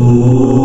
Oh.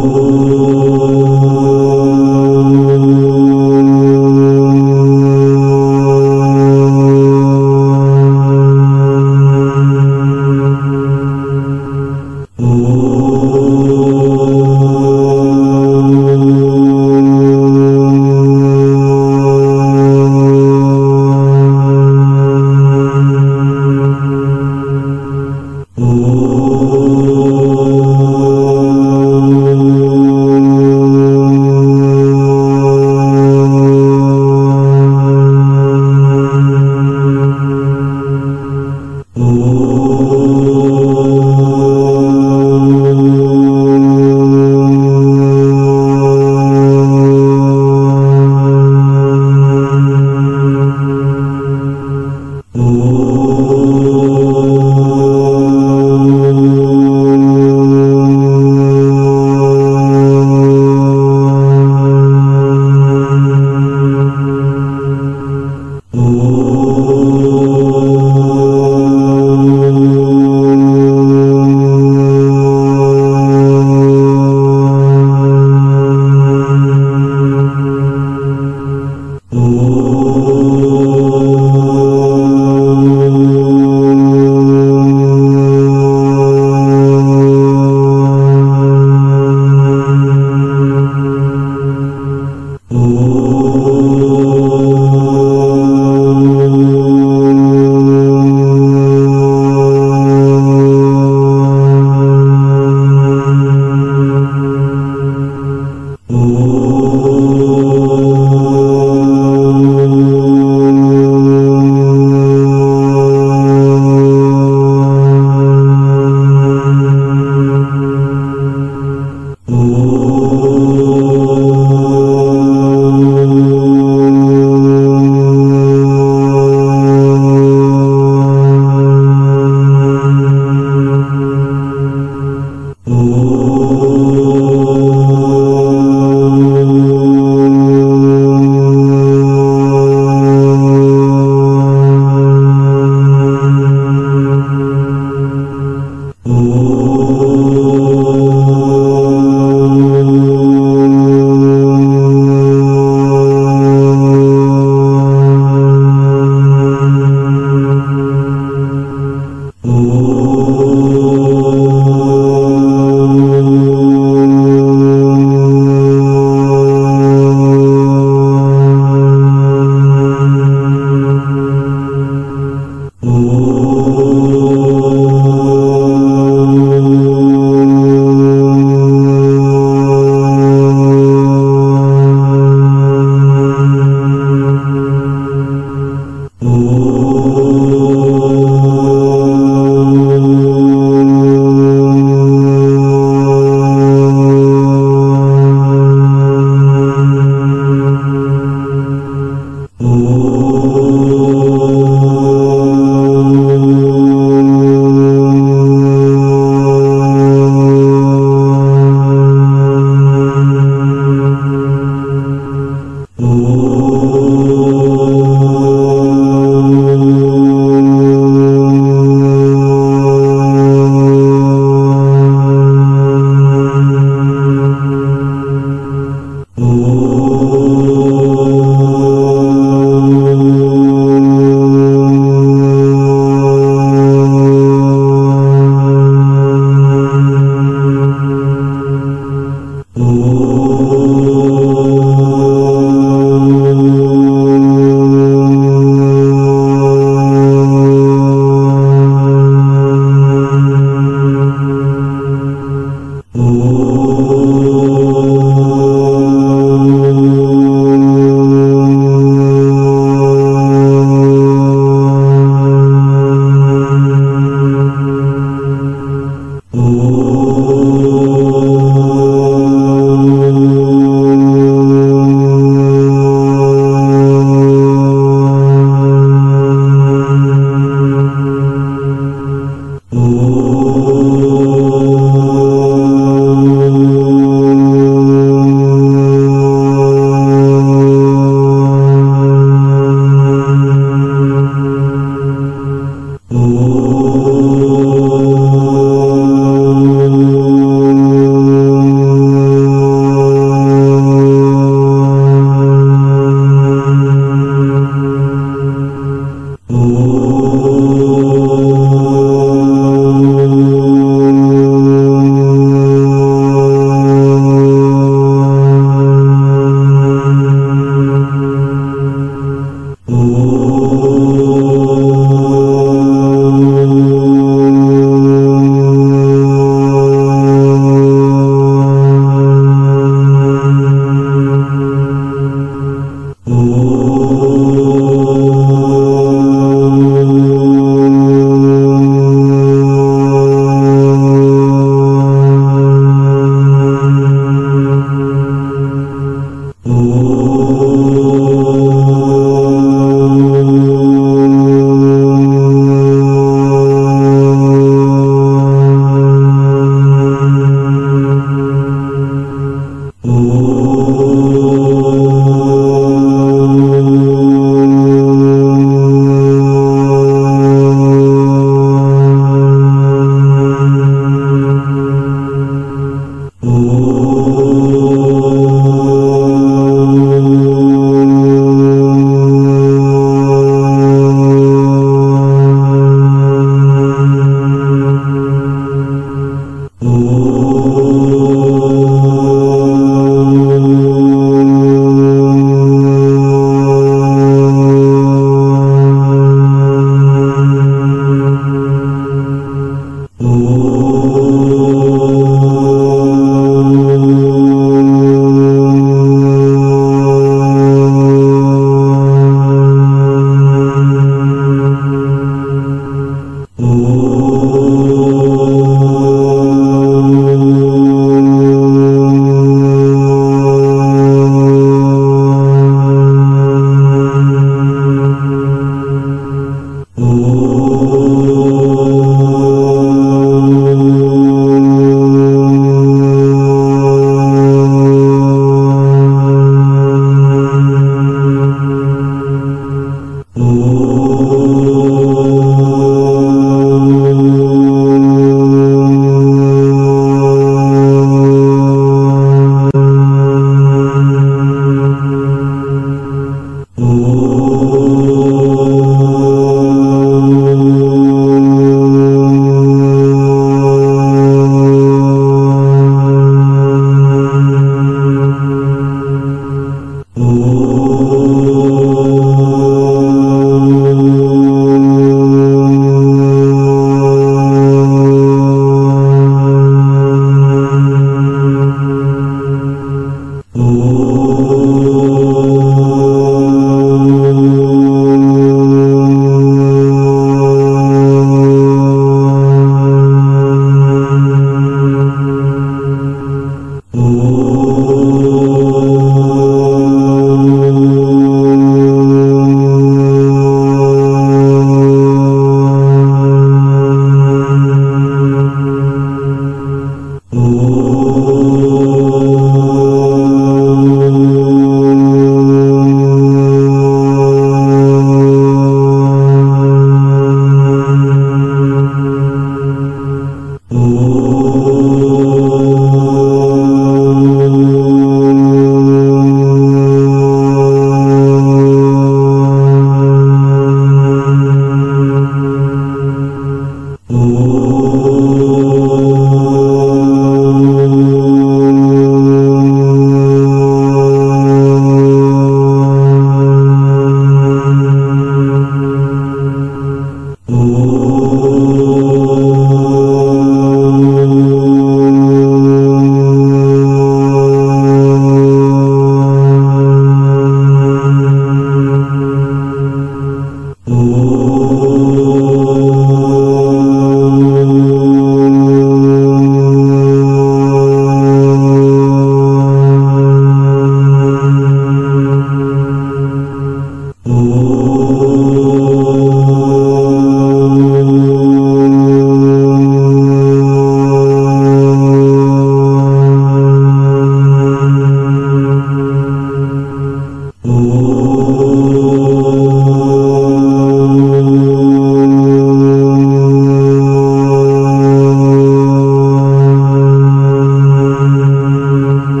Oh.